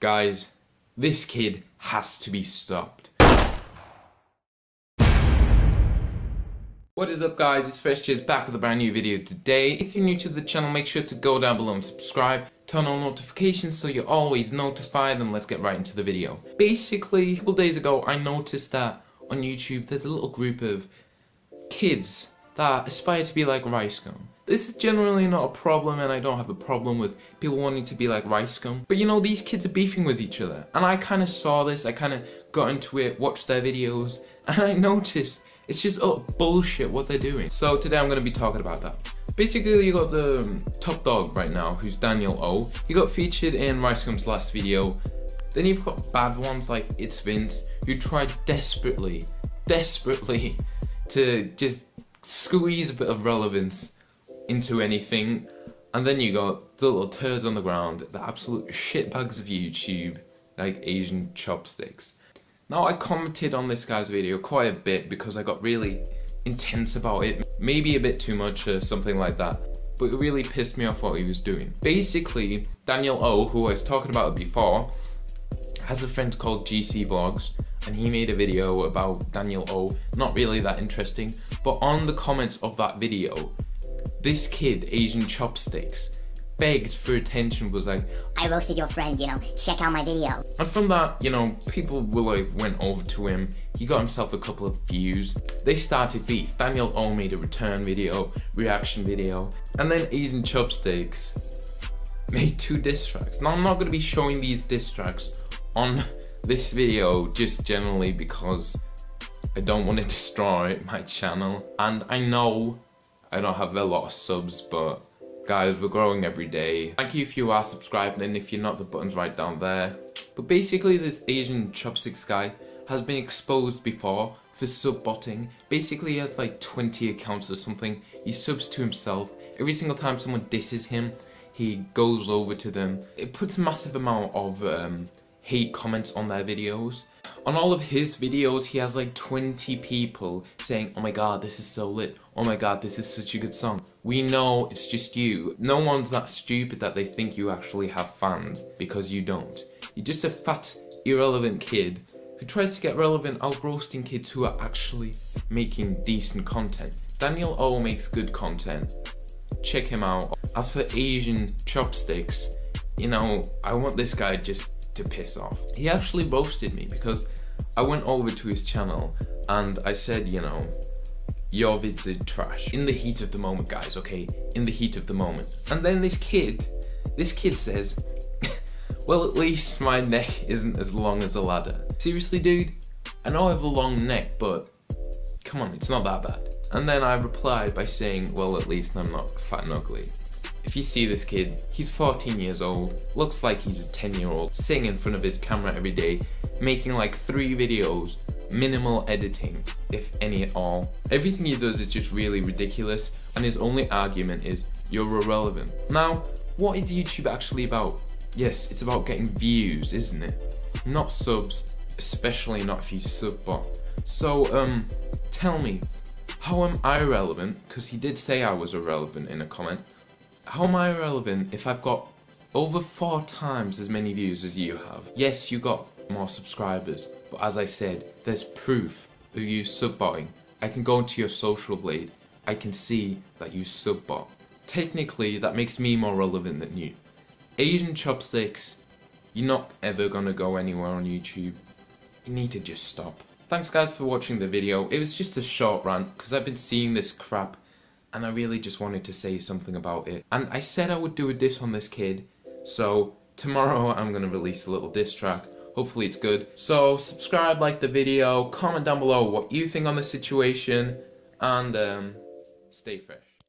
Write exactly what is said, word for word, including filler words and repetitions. Guys, this kid has to be stopped. What is up, guys? It's FreshJezz back with a brand new video today. If you're new to the channel, make sure to go down below and subscribe. Turn on notifications so you're always notified, and let's get right into the video. Basically, a couple days ago, I noticed that on YouTube, there's a little group of kids that aspire to be like RiceGum. This is generally not a problem, and I don't have a problem with people wanting to be like RiceGum. But you know, these kids are beefing with each other. And I kind of saw this, I kind of got into it, watched their videos, and I noticed it's just utter bullshit what they're doing. So today I'm going to be talking about that. Basically, you got the um, top dog right now, who's Daniel Oh. He got featured in RiceGum's last video. Then you've got bad ones like It's Vince, who tried desperately, desperately to just squeeze a bit of relevance into anything. And then you got the little turds on the ground, the absolute shitbags of YouTube, like Azianchopstic. Now, I commented on this guy's video quite a bit because I got really intense about it, maybe a bit too much or something like that, but it really pissed me off what he was doing. Basically, Daniel Oh, who I was talking about before, has a friend called G C Vlogs, and he made a video about Daniel Oh, not really that interesting, but on the comments of that video, this kid, Azianchopstic, begged for attention, was like, "I roasted your friend, you know, check out my video." And from that, you know, people were like, went over to him, he got himself a couple of views, they started beef. Daniel Oh made a return video, reaction video, and then Azianchopstic made two diss tracks. Now, I'm not going to be showing these diss tracks on this video just generally because I don't want to destroy my channel, and I know I don't have a lot of subs, but guys, we're growing every day. Thank you if you are subscribed, and if you're not, the button's right down there. But basically, this Azianchopstic guy has been exposed before for sub-botting. Basically, he has like twenty accounts or something. He subs to himself. Every single time someone disses him, he goes over to them. It puts a massive amount of um, hate comments on their videos. On all of his videos, he has like twenty people saying, "Oh my god, this is so lit. Oh my god, this is such a good song." We know it's just you. No one's that stupid that they think you actually have fans, because you don't. You're just a fat, irrelevant kid who tries to get relevant out roasting kids who are actually making decent content. Daniel Oh makes good content. Check him out. As for Azianchopstic, you know, I want this guy just to piss off. He actually roasted me because I went over to his channel and I said, you know, "Your vids are trash." In the heat of the moment, guys, okay? In the heat of the moment. And then this kid, this kid says, "Well, at least my neck isn't as long as a ladder." Seriously, dude? I know I have a long neck, but come on, it's not that bad. And then I replied by saying, "Well, at least I'm not fat and ugly." If you see this kid, he's fourteen years old, looks like he's a ten year old, sitting in front of his camera every day, making like three videos, minimal editing, if any at all. Everything he does is just really ridiculous, and his only argument is, "You're irrelevant." Now, what is YouTube actually about? Yes, it's about getting views, isn't it? Not subs, especially not if you sub-bot. So, um, tell me, how am I irrelevant? Because he did say I was irrelevant in a comment. How am I irrelevant if I've got over four times as many views as you have? Yes, you got more subscribers, but as I said, there's proof of you sub-botting. I can go into your social blade, I can see that you sub-bot. Technically, that makes me more relevant than you. Azianchopstic, you're not ever gonna go anywhere on YouTube. You need to just stop. Thanks, guys, for watching the video. It was just a short rant, because I've been seeing this crap, and I really just wanted to say something about it. And I said I would do a diss on this kid, so tomorrow I'm gonna release a little diss track. Hopefully it's good. So subscribe, like the video, comment down below what you think on the situation, and um, stay fresh.